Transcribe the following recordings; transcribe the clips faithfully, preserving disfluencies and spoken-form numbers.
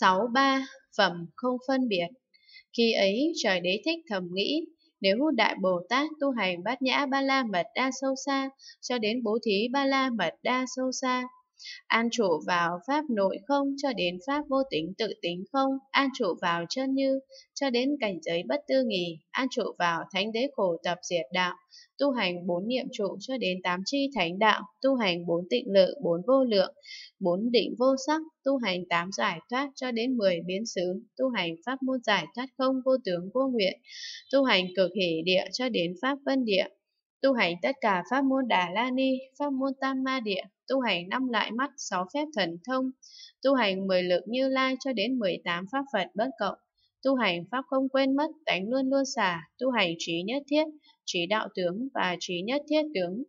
sáu ba phẩm không phân biệt. Khi ấy trời Đế Thích thầm nghĩ, nếu Đại Bồ Tát tu hành Bát Nhã Ba La Mật Đa sâu xa cho đến Bố Thí Ba La Mật Đa sâu xa, an trụ vào pháp nội không cho đến pháp vô tính tự tính không, an trụ vào chân như cho đến cảnh giới bất tư nghì, an trụ vào thánh đế khổ tập diệt đạo, tu hành bốn niệm trụ cho đến tám chi thánh đạo, tu hành bốn tịnh lự, bốn vô lượng, bốn định vô sắc, tu hành tám giải thoát cho đến mười biến xứ, tu hành pháp môn giải thoát không vô tướng vô nguyện, tu hành cực hỷ địa cho đến pháp vân địa, tu hành tất cả pháp môn Đà La Ni, pháp môn Tam Ma Địa, tu hành năm lại mắt, sáu phép thần thông, tu hành mười lực Như Lai cho đến mười tám pháp Phật bất cộng, tu hành pháp không quên mất, tánh luôn luôn xả, tu hành trí nhất thiết, trí đạo tướng và trí nhất thiết tướng.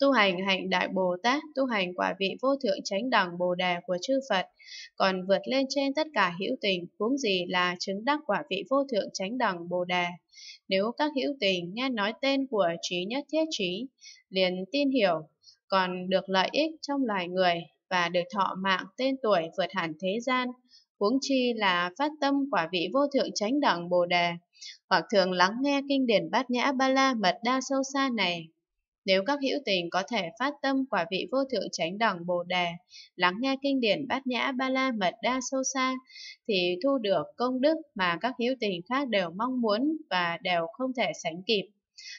Tu hành hạnh Đại Bồ Tát, tu hành quả vị vô thượng chánh đẳng Bồ Đề của chư Phật, còn vượt lên trên tất cả hữu tình, huống gì là chứng đắc quả vị vô thượng chánh đẳng Bồ Đề. Nếu các hữu tình nghe nói tên của trí nhất thiết trí, liền tin hiểu, còn được lợi ích trong loài người và được thọ mạng tên tuổi vượt hẳn thế gian, huống chi là phát tâm quả vị vô thượng chánh đẳng Bồ Đề, hoặc thường lắng nghe kinh điển Bát Nhã Ba La Mật Đa sâu xa này. Nếu các hữu tình có thể phát tâm quả vị vô thượng chánh đẳng Bồ Đề, lắng nghe kinh điển Bát Nhã Ba La Mật Đa sâu xa, thì thu được công đức mà các hữu tình khác đều mong muốn và đều không thể sánh kịp.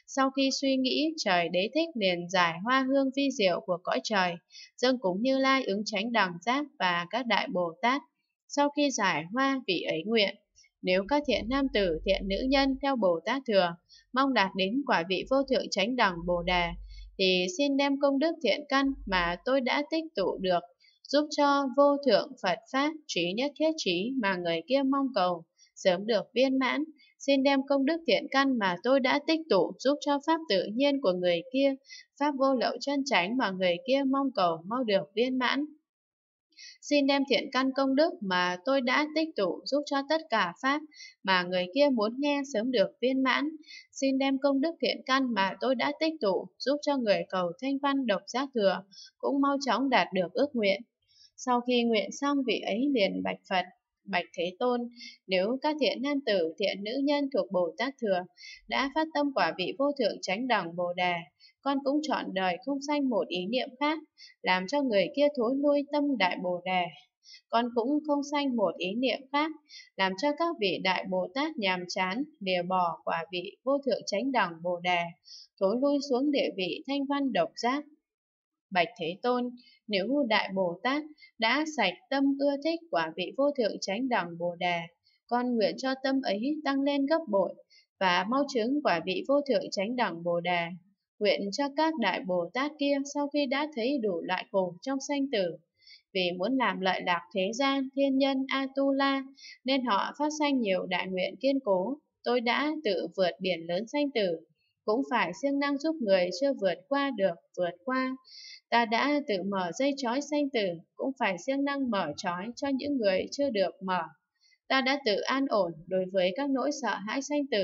Sau khi suy nghĩ, trời Đế Thích liền giải hoa hương vi diệu của cõi trời, dâng cúng Như Lai ứng chánh đẳng giác và các đại Bồ Tát. Sau khi giải hoa vị ấy nguyện, nếu các thiện nam tử, thiện nữ nhân theo Bồ Tát thừa, mong đạt đến quả vị vô thượng chánh đẳng Bồ Đề, thì xin đem công đức thiện căn mà tôi đã tích tụ được, giúp cho vô thượng Phật Pháp trí nhất thiết trí mà người kia mong cầu, sớm được viên mãn. Xin đem công đức thiện căn mà tôi đã tích tụ giúp cho Pháp tự nhiên của người kia, Pháp vô lậu chân chánh mà người kia mong cầu mau được viên mãn. Xin đem thiện căn công đức mà tôi đã tích tụ giúp cho tất cả Pháp mà người kia muốn nghe sớm được viên mãn. Xin đem công đức thiện căn mà tôi đã tích tụ giúp cho người cầu thanh văn độc giác thừa cũng mau chóng đạt được ước nguyện. Sau khi nguyện xong, vị ấy liền bạch Phật: Bạch Thế Tôn, nếu các thiện nam tử, thiện nữ nhân thuộc Bồ Tát Thừa đã phát tâm quả vị vô thượng chánh đẳng Bồ Đề, con cũng chọn đời không sanh một ý niệm khác, làm cho người kia thối lui tâm Đại Bồ Đề. Con cũng không sanh một ý niệm khác, làm cho các vị Đại Bồ Tát nhàm chán, lìa bỏ quả vị vô thượng chánh đẳng Bồ Đề, thối lui xuống địa vị thanh văn độc giác. Bạch Thế Tôn, nếu Đại Bồ Tát đã sạch tâm ưa thích quả vị vô thượng chánh đẳng Bồ Đề, con nguyện cho tâm ấy tăng lên gấp bội và mau chứng quả vị vô thượng chánh đẳng Bồ Đề. Nguyện cho các Đại Bồ Tát kia sau khi đã thấy đủ loại khổ trong sanh tử, vì muốn làm lợi lạc thế gian thiên nhân A-tu-la, nên họ phát sanh nhiều đại nguyện kiên cố. Tôi đã tự vượt biển lớn sanh tử, cũng phải siêng năng giúp người chưa vượt qua được vượt qua. Ta đã tự mở dây trói sanh tử, cũng phải siêng năng mở trói cho những người chưa được mở. Ta đã tự an ổn đối với các nỗi sợ hãi sanh tử,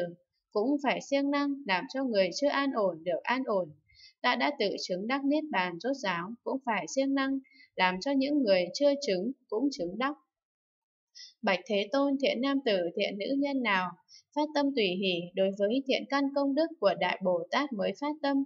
cũng phải siêng năng làm cho người chưa an ổn được an ổn. Ta đã tự chứng đắc niết bàn rốt ráo, cũng phải siêng năng làm cho những người chưa chứng cũng chứng đắc. Bạch Thế Tôn, thiện nam tử, thiện nữ nhân nào phát tâm tùy hỷ đối với thiện căn công đức của Đại Bồ Tát mới phát tâm,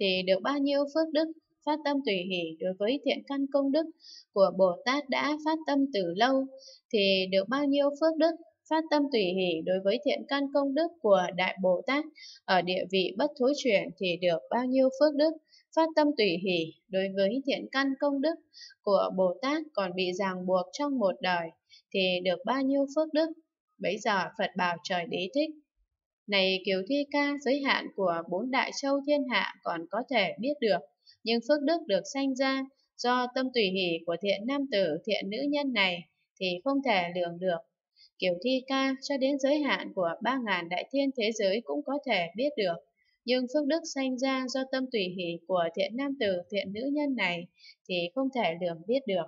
thì được bao nhiêu phước đức? Phát tâm tùy hỷ đối với thiện căn công đức của Bồ Tát đã phát tâm từ lâu, thì được bao nhiêu phước đức? Phát tâm tùy hỷ đối với thiện căn công đức của Đại Bồ Tát ở địa vị bất thối chuyển, thì được bao nhiêu phước đức? Phát tâm tùy hỷ đối với thiện căn công đức của Bồ Tát còn bị ràng buộc trong một đời, thì được bao nhiêu phước đức? Bấy giờ Phật bảo trời Đế Thích: Này Kiều Thi Ca, giới hạn của bốn đại châu thiên hạ còn có thể biết được, nhưng phước đức được sanh ra do tâm tùy hỷ của thiện nam tử, thiện nữ nhân này thì không thể lường được. Kiều Thi Ca, cho đến giới hạn của ba ngàn đại thiên thế giới cũng có thể biết được, nhưng phước đức sanh ra do tâm tùy hỷ của thiện nam tử, thiện nữ nhân này thì không thể lường biết được.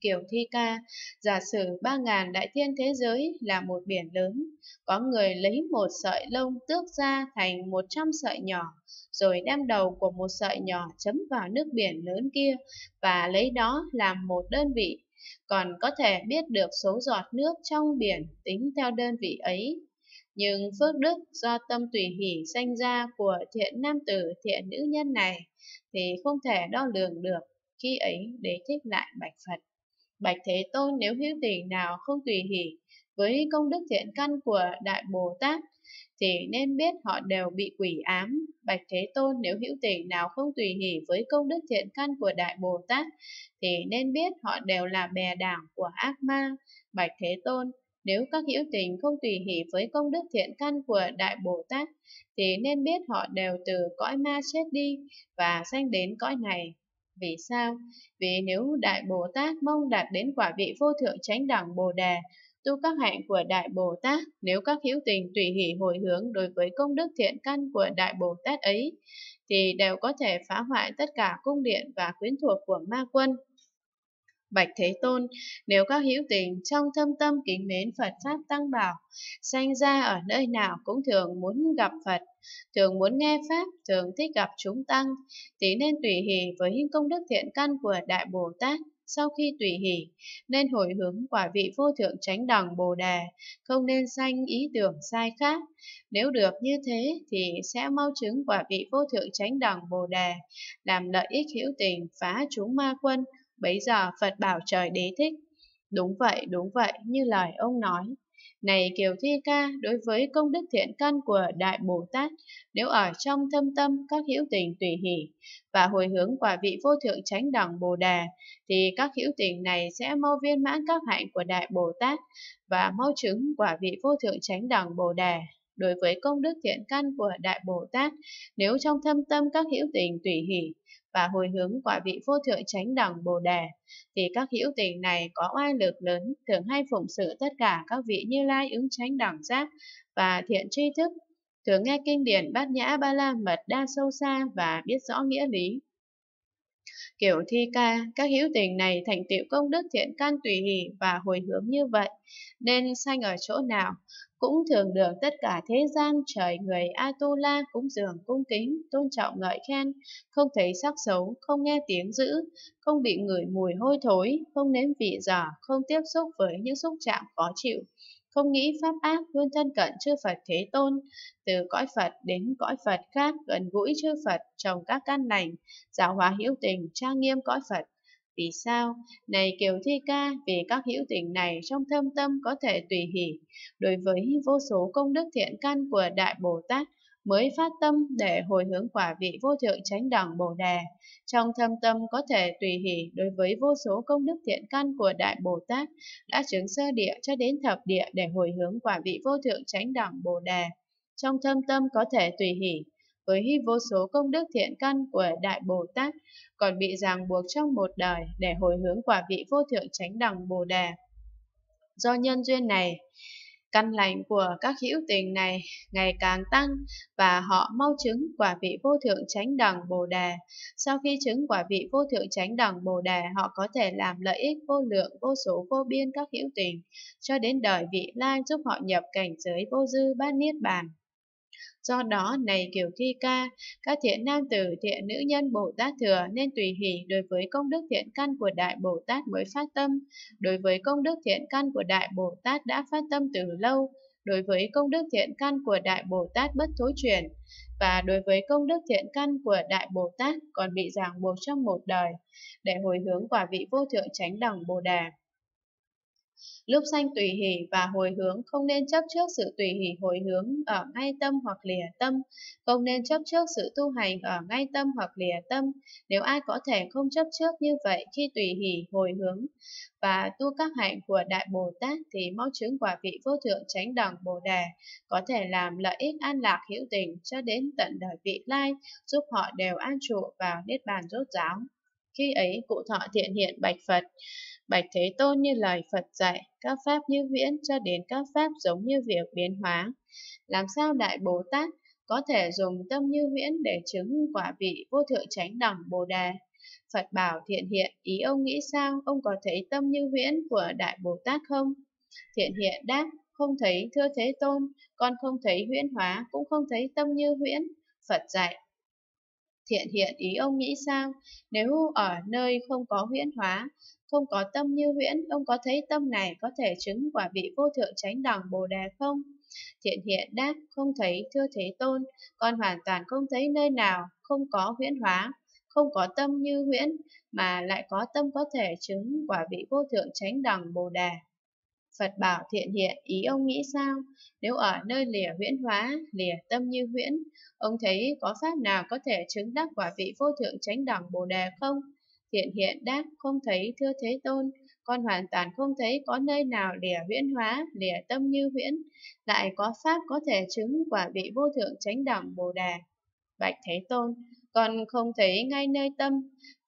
Kiều Thi Ca, giả sử ba ngàn đại thiên thế giới là một biển lớn, có người lấy một sợi lông tước ra thành một trăm sợi nhỏ, rồi đem đầu của một sợi nhỏ chấm vào nước biển lớn kia và lấy đó làm một đơn vị, còn có thể biết được số giọt nước trong biển tính theo đơn vị ấy. Nhưng phước đức do tâm tùy hỷ sanh ra của thiện nam tử thiện nữ nhân này thì không thể đo lường được. Khi ấy Đế Thích lại bạch Phật: Bạch Thế Tôn, nếu hữu tình nào không tùy hỷ với công đức thiện căn của Đại Bồ Tát thì nên biết họ đều bị quỷ ám. Bạch Thế Tôn, nếu hữu tình nào không tùy hỷ với công đức thiện căn của Đại Bồ Tát thì nên biết họ đều là bè đảng của ác ma. Bạch Thế Tôn, nếu các hữu tình không tùy hỷ với công đức thiện căn của Đại Bồ Tát thì nên biết họ đều từ cõi ma chết đi và sanh đến cõi này. Vì sao? Vì nếu Đại Bồ Tát mong đạt đến quả vị vô thượng chánh đẳng Bồ Đề, tu các hạnh của Đại Bồ Tát, nếu các hữu tình tùy hỷ hồi hướng đối với công đức thiện căn của Đại Bồ Tát ấy, thì đều có thể phá hoại tất cả cung điện và quyến thuộc của ma quân. Bạch Thế Tôn, nếu các hữu tình trong thâm tâm kính mến Phật Pháp Tăng Bảo, sanh ra ở nơi nào cũng thường muốn gặp Phật, thường muốn nghe Pháp, thường thích gặp chúng Tăng, thì nên tùy hỷ với công đức thiện căn của Đại Bồ Tát. Sau khi tùy hỷ, nên hồi hướng quả vị vô thượng chánh đẳng Bồ Đề, không nên sanh ý tưởng sai khác. Nếu được như thế thì sẽ mau chứng quả vị vô thượng chánh đẳng Bồ Đề, làm lợi ích hữu tình, phá chúng ma quân. Bấy giờ Phật bảo trời Đế Thích: Đúng vậy, đúng vậy, như lời ông nói. Này Kiều Thi Ca, đối với công đức thiện căn của Đại Bồ Tát, nếu ở trong thâm tâm các hữu tình tùy hỷ và hồi hướng quả vị vô thượng chánh đẳng Bồ Đề, thì các hữu tình này sẽ mau viên mãn các hạnh của Đại Bồ Tát và mau chứng quả vị vô thượng chánh đẳng Bồ Đề. Đối với công đức thiện căn của Đại Bồ Tát, nếu trong thâm tâm các hữu tình tùy hỷ và hồi hướng quả vị vô thượng chánh đẳng Bồ Đề, thì các hữu tình này có oai lực lớn, thường hay phụng sự tất cả các vị Như Lai ứng chánh đẳng giác và thiện tri thức, thường nghe kinh điển Bát Nhã Ba La Mật Đa sâu xa và biết rõ nghĩa lý. Kiểu Thi Ca, các hữu tình này thành tựu công đức thiện căn tùy hỷ và hồi hướng như vậy, nên sanh ở chỗ nào cũng thường được tất cả thế gian trời người Atula cúng dường cung kính, tôn trọng ngợi khen, không thấy sắc xấu, không nghe tiếng dữ, không bị ngửi mùi hôi thối, không nếm vị dở, không tiếp xúc với những xúc chạm khó chịu, không nghĩ pháp ác, luôn thân cận chư Phật Thế Tôn, từ cõi Phật đến cõi Phật khác, gần gũi chư Phật, trồng các căn lành, giáo hóa hữu tình, trang nghiêm cõi Phật. Vì sao? Này Kiều Thi Ca, vì các hữu tình này trong thâm tâm có thể tùy hỷ đối với vô số công đức thiện căn của Đại Bồ Tát, mới phát tâm để hồi hướng quả vị vô thượng chánh đẳng Bồ Đề. Trong thâm tâm có thể tùy hỷ đối với vô số công đức thiện căn của Đại Bồ Tát, đã chứng sơ địa cho đến thập địa để hồi hướng quả vị vô thượng chánh đẳng Bồ Đề. Trong thâm tâm có thể tùy hỷ với vô số công đức thiện căn của Đại Bồ Tát, còn bị ràng buộc trong một đời để hồi hướng quả vị vô thượng chánh đẳng Bồ Đề. Do nhân duyên này, căn lành của các hữu tình này ngày càng tăng và họ mau chứng quả vị vô thượng chánh đẳng Bồ Đề. Sau khi chứng quả vị vô thượng chánh đẳng Bồ Đề, họ có thể làm lợi ích vô lượng, vô số vô biên các hữu tình cho đến đời vị lai, giúp họ nhập cảnh giới vô dư bát niết bàn. Do đó, này Kiều Thi Ca, các thiện nam tử, thiện nữ nhân Bồ Tát Thừa nên tùy hỷ đối với công đức thiện căn của Đại Bồ Tát mới phát tâm. Đối với công đức thiện căn của Đại Bồ Tát đã phát tâm từ lâu. Đối với công đức thiện căn của Đại Bồ Tát bất thối chuyển. Và đối với công đức thiện căn của Đại Bồ Tát còn bị ràng buộc trong một đời để hồi hướng quả vị vô thượng chánh đẳng Bồ Đề. Lúc sanh tùy hỷ và hồi hướng, không nên chấp trước sự tùy hỷ hồi hướng ở ngay tâm hoặc lìa tâm, không nên chấp trước sự tu hành ở ngay tâm hoặc lìa tâm. Nếu ai có thể không chấp trước như vậy khi tùy hỷ hồi hướng và tu các hạnh của Đại Bồ Tát thì mau chứng quả vị vô thượng chánh đẳng Bồ Đề, có thể làm lợi ích an lạc hữu tình cho đến tận đời vị lai, giúp họ đều an trụ vào niết bàn rốt ráo. Khi ấy cụ thọ thiện hiện bạch Phật: Bạch Thế Tôn, như lời Phật dạy, các pháp như viễn cho đến các pháp giống như việc biến hóa. Làm sao Đại Bồ Tát có thể dùng tâm như viễn để chứng quả vị vô thượng chánh đẳng Bồ Đề? Phật bảo thiện hiện: Ý ông nghĩ sao? Ông có thấy tâm như viễn của Đại Bồ Tát không? Thiện hiện đáp: Không thấy, thưa Thế Tôn, con không thấy huyễn hóa, cũng không thấy tâm như viễn. Phật dạy: Thiện hiện, ý ông nghĩ sao? Nếu ở nơi không có huyễn hóa, không có tâm như huyễn, ông có thấy tâm này có thể chứng quả vị vô thượng chánh đẳng Bồ Đề không? Thiện Hiện đáp, không thấy, thưa Thế Tôn, con hoàn toàn không thấy nơi nào không có huyễn hóa, không có tâm như huyễn, mà lại có tâm có thể chứng quả vị vô thượng chánh đẳng Bồ Đề. Phật bảo Thiện Hiện, ý ông nghĩ sao? Nếu ở nơi lìa huyễn hóa, lìa tâm như huyễn, ông thấy có pháp nào có thể chứng đắc quả vị vô thượng chánh đẳng Bồ Đề không? Thiện Hiện đáp, không thấy, thưa Thế Tôn, con hoàn toàn không thấy có nơi nào lìa huyễn hóa, lìa tâm như huyễn, lại có pháp có thể chứng quả vị vô thượng chánh đẳng Bồ Đề. Bạch Thế Tôn, con không thấy ngay nơi tâm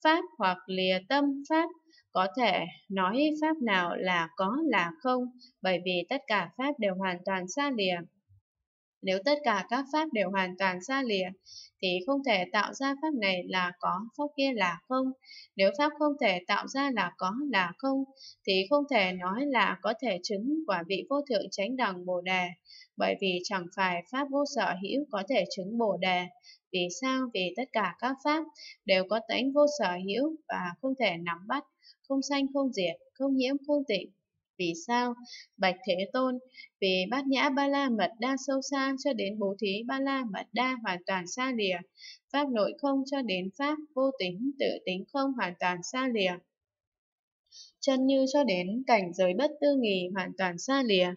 pháp hoặc lìa tâm pháp có thể nói pháp nào là có là không, bởi vì tất cả pháp đều hoàn toàn xa lìa. Nếu tất cả các pháp đều hoàn toàn xa lìa, thì không thể tạo ra pháp này là có, pháp kia là không. Nếu pháp không thể tạo ra là có là không, thì không thể nói là có thể chứng quả vị vô thượng chánh đẳng Bồ Đề, bởi vì chẳng phải pháp vô sở hữu có thể chứng Bồ Đề. Vì sao? Vì tất cả các pháp đều có tánh vô sở hữu và không thể nắm bắt, không sanh không diệt, không nhiễm không tịnh. Vì sao? Bạch Thế Tôn, vì Bát Nhã Ba La Mật Đa sâu xa cho đến Bố Thí Ba La Mật Đa hoàn toàn xa lìa, pháp nội không cho đến pháp vô tính tự tính không hoàn toàn xa lìa, chân như cho đến cảnh giới bất tư nghì hoàn toàn xa lìa,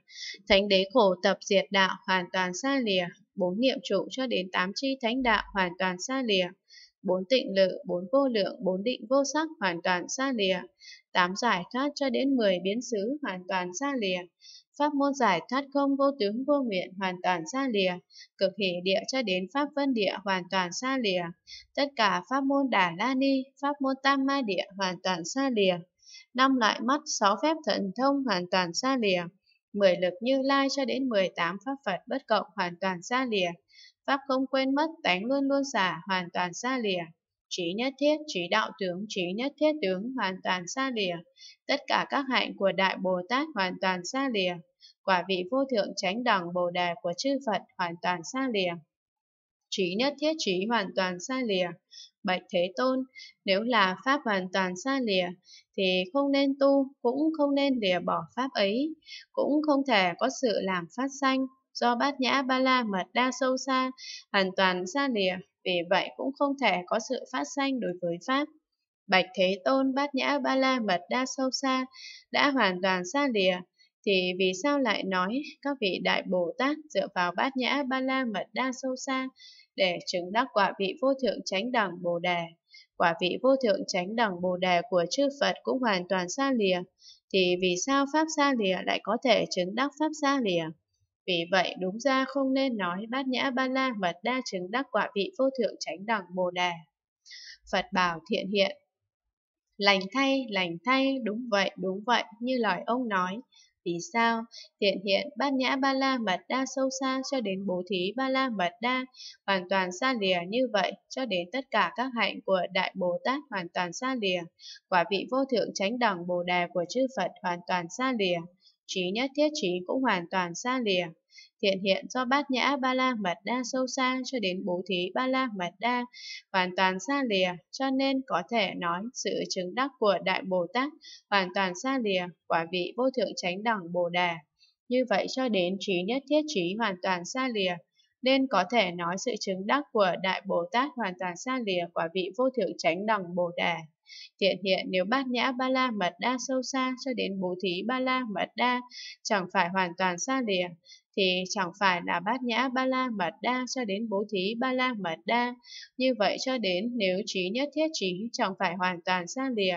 thánh đế khổ tập diệt đạo hoàn toàn xa lìa, bốn niệm trụ cho đến tám chi thánh đạo hoàn toàn xa lìa, bốn tịnh lự, bốn vô lượng, bốn định vô sắc hoàn toàn xa lìa, tám giải thoát cho đến mười biến xứ hoàn toàn xa lìa, pháp môn giải thoát không vô tướng vô nguyện hoàn toàn xa lìa, cực hỷ địa cho đến pháp vân địa hoàn toàn xa lìa, tất cả pháp môn Đà La Ni, pháp môn Tam Ma địa hoàn toàn xa lìa, năm loại mắt, sáu phép thần thông hoàn toàn xa lìa, mười lực Như Lai cho đến mười tám pháp Phật bất cộng hoàn toàn xa lìa, pháp không quên mất, tánh luôn luôn xả hoàn toàn xa lìa, trí nhất thiết, trí đạo tướng, trí nhất thiết tướng hoàn toàn xa lìa, tất cả các hạnh của Đại Bồ Tát hoàn toàn xa lìa, quả vị vô thượng chánh đẳng Bồ Đề của chư Phật hoàn toàn xa lìa, trí nhất thiết trí hoàn toàn xa lìa. Bạch Thế Tôn, nếu là pháp hoàn toàn xa lìa, thì không nên tu, cũng không nên lìa bỏ pháp ấy, cũng không thể có sự làm phát sanh. Do Bát Nhã Ba La Mật Đa sâu xa, hoàn toàn xa lìa, vì vậy cũng không thể có sự phát sanh đối với pháp. Bạch Thế Tôn, Bát Nhã Ba La Mật Đa sâu xa đã hoàn toàn xa lìa, thì vì sao lại nói các vị Đại Bồ Tát dựa vào Bát Nhã Ba La Mật Đa sâu xa để chứng đắc quả vị vô thượng chánh đẳng Bồ Đề? Quả vị vô thượng chánh đẳng Bồ Đề của chư Phật cũng hoàn toàn xa lìa, thì vì sao pháp xa lìa lại có thể chứng đắc pháp xa lìa? Vì vậy đúng ra không nên nói Bát Nhã Ba La Mật Đa chứng đắc quả vị vô thượng chánh đẳng Bồ Đề. Phật bảo Thiện Hiện, lành thay, lành thay, đúng vậy, đúng vậy, như lời ông nói. Vì sao? Thiện Hiện, Bát Nhã Ba La Mật Đa sâu xa cho đến Bố Thí Ba La Mật Đa hoàn toàn xa lìa như vậy, cho đến tất cả các hạnh của Đại Bồ Tát hoàn toàn xa lìa, quả vị vô thượng chánh đẳng Bồ Đề của chư Phật hoàn toàn xa lìa, trí nhất thiết trí cũng hoàn toàn xa lìa. Thiện Hiện, do Bát Nhã Ba La Mật Đa sâu xa cho đến Bố Thí Ba La Mật Đa hoàn toàn xa lìa, cho nên có thể nói sự chứng đắc của Đại Bồ Tát hoàn toàn xa lìa, quả vị vô thượng chánh đẳng Bồ Đề. Như vậy cho đến trí nhất thiết trí hoàn toàn xa lìa, nên có thể nói sự chứng đắc của Đại Bồ Tát hoàn toàn xa lìa, quả vị vô thượng chánh đẳng Bồ Đề. Thiện Hiện, nếu Bát Nhã Ba La Mật Đa sâu xa cho đến Bố Thí Ba La Mật Đa chẳng phải hoàn toàn xa lìa, thì chẳng phải là Bát Nhã Ba La Mật Đa cho đến Bố Thí Ba La Mật Đa. Như vậy cho đến nếu trí nhất thiết trí chẳng phải hoàn toàn xa lìa,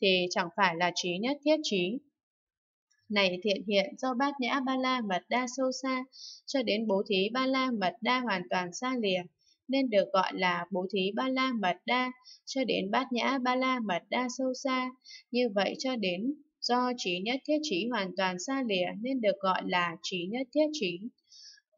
thì chẳng phải là trí nhất thiết trí. Này Thiện Hiện, do Bát Nhã Ba La Mật Đa sâu xa cho đến Bố Thí Ba La Mật Đa hoàn toàn xa lìa, nên được gọi là Bố Thí Ba La Mật Đa cho đến Bát Nhã Ba La Mật Đa sâu xa. Như vậy cho đến do trí nhất thiết trí hoàn toàn xa lìa, nên được gọi là trí nhất thiết trí.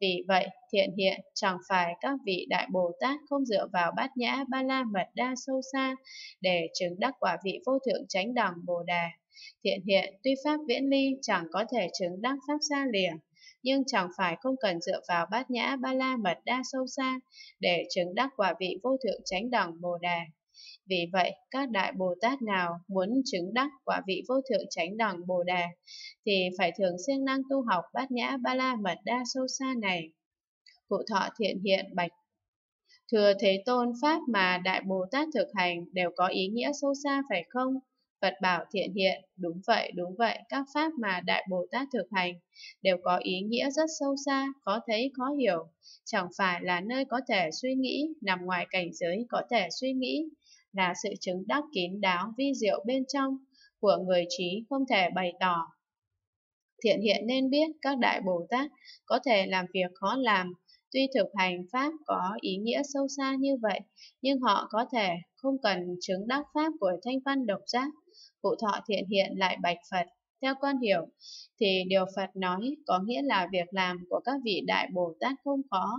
Vì vậy, Thiện Hiện, chẳng phải các vị Đại Bồ Tát không dựa vào Bát Nhã Ba La Mật Đa sâu xa để chứng đắc quả vị vô thượng chánh đẳng Bồ Đề. Thiện Hiện, tuy pháp viễn ly chẳng có thể chứng đắc pháp xa lìa, nhưng chẳng phải không cần dựa vào Bát Nhã Ba La Mật Đa sâu xa để chứng đắc quả vị vô thượng chánh đẳng Bồ Đề. Vì vậy, các đại Bồ Tát nào muốn chứng đắc quả vị vô thượng chánh đẳng Bồ Đề thì phải thường siêng năng tu học Bát Nhã Ba La Mật Đa sâu xa này. Cụ Thọ Thiện hiện bạch: Thưa Thế Tôn, pháp mà đại Bồ Tát thực hành đều có ý nghĩa sâu xa phải không? Phật bảo Thiện hiện: Đúng vậy, đúng vậy, các pháp mà đại Bồ Tát thực hành đều có ý nghĩa rất sâu xa, khó thấy, khó hiểu. Chẳng phải là nơi có thể suy nghĩ, nằm ngoài cảnh giới có thể suy nghĩ, là sự chứng đắc kín đáo vi diệu bên trong của người trí không thể bày tỏ. Thiện hiện nên biết các đại Bồ Tát có thể làm việc khó làm, tuy thực hành pháp có ý nghĩa sâu xa như vậy, nhưng họ có thể không cần chứng đắc pháp của thanh văn độc giác. Cụ Thọ Thiện hiện lại bạch Phật: Theo con hiểu thì điều Phật nói có nghĩa là việc làm của các vị đại Bồ Tát không khó,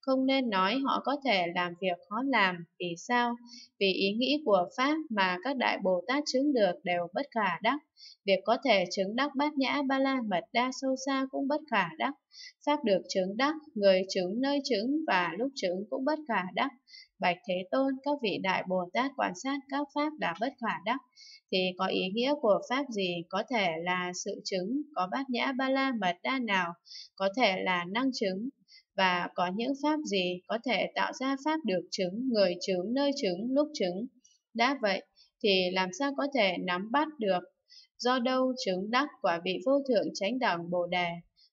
không nên nói họ có thể làm việc khó làm. Vì sao? Vì ý nghĩ của pháp mà các đại Bồ Tát chứng được đều bất khả đắc. Việc có thể chứng đắc Bát Nhã Ba La Mật Đa sâu xa cũng bất khả đắc. Pháp được chứng đắc, người chứng, nơi chứng và lúc chứng cũng bất khả đắc. Bạch Thế Tôn, các vị đại Bồ Tát quan sát các pháp là bất khả đắc, thì có ý nghĩa của pháp gì có thể là sự chứng? Có Bát Nhã Ba La Mật Đa nào có thể là năng chứng? Và có những pháp gì có thể tạo ra pháp được chứng, người chứng, nơi chứng, lúc chứng? Đã vậy thì làm sao có thể nắm bắt được? Do đâu chứng đắc quả vị vô thượng chánh đẳng Bồ Đề?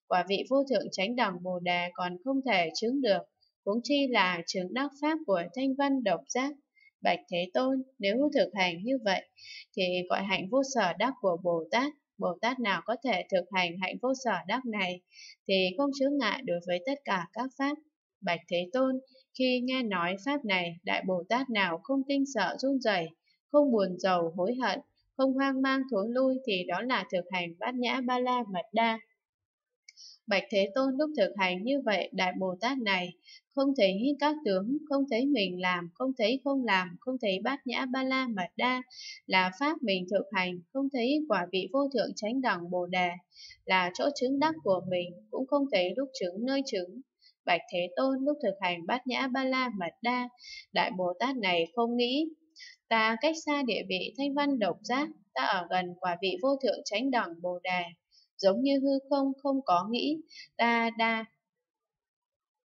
Quả vị vô thượng chánh đẳng Bồ Đề còn không thể chứng được, huống chi là chứng đắc pháp của thanh văn độc giác. Bạch Thế Tôn, nếu thực hành như vậy thì gọi hạnh vô sở đắc của Bồ Tát. Bồ Tát nào có thể thực hành hạnh vô sở đắc này thì không chướng ngại đối với tất cả các pháp. Bạch Thế Tôn, khi nghe nói pháp này, đại Bồ Tát nào không kinh sợ run rẩy, không buồn rầu hối hận, không hoang mang thối lui thì đó là thực hành Bát Nhã Ba La Mật Đa. Bạch Thế Tôn, lúc thực hành như vậy, đại Bồ Tát này không thấy các tướng, không thấy mình làm, không thấy không làm, không thấy Bát Nhã Ba La Mật Đa là pháp mình thực hành, không thấy quả vị vô thượng chánh đẳng Bồ Đề là chỗ chứng đắc của mình, cũng không thấy lúc chứng, nơi chứng. Bạch Thế Tôn, lúc thực hành Bát Nhã Ba La Mật Đa, đại Bồ Tát này không nghĩ: Ta cách xa địa vị thanh văn độc giác, ta ở gần quả vị vô thượng chánh đẳng Bồ Đề. Giống như hư không không có nghĩ, ta đa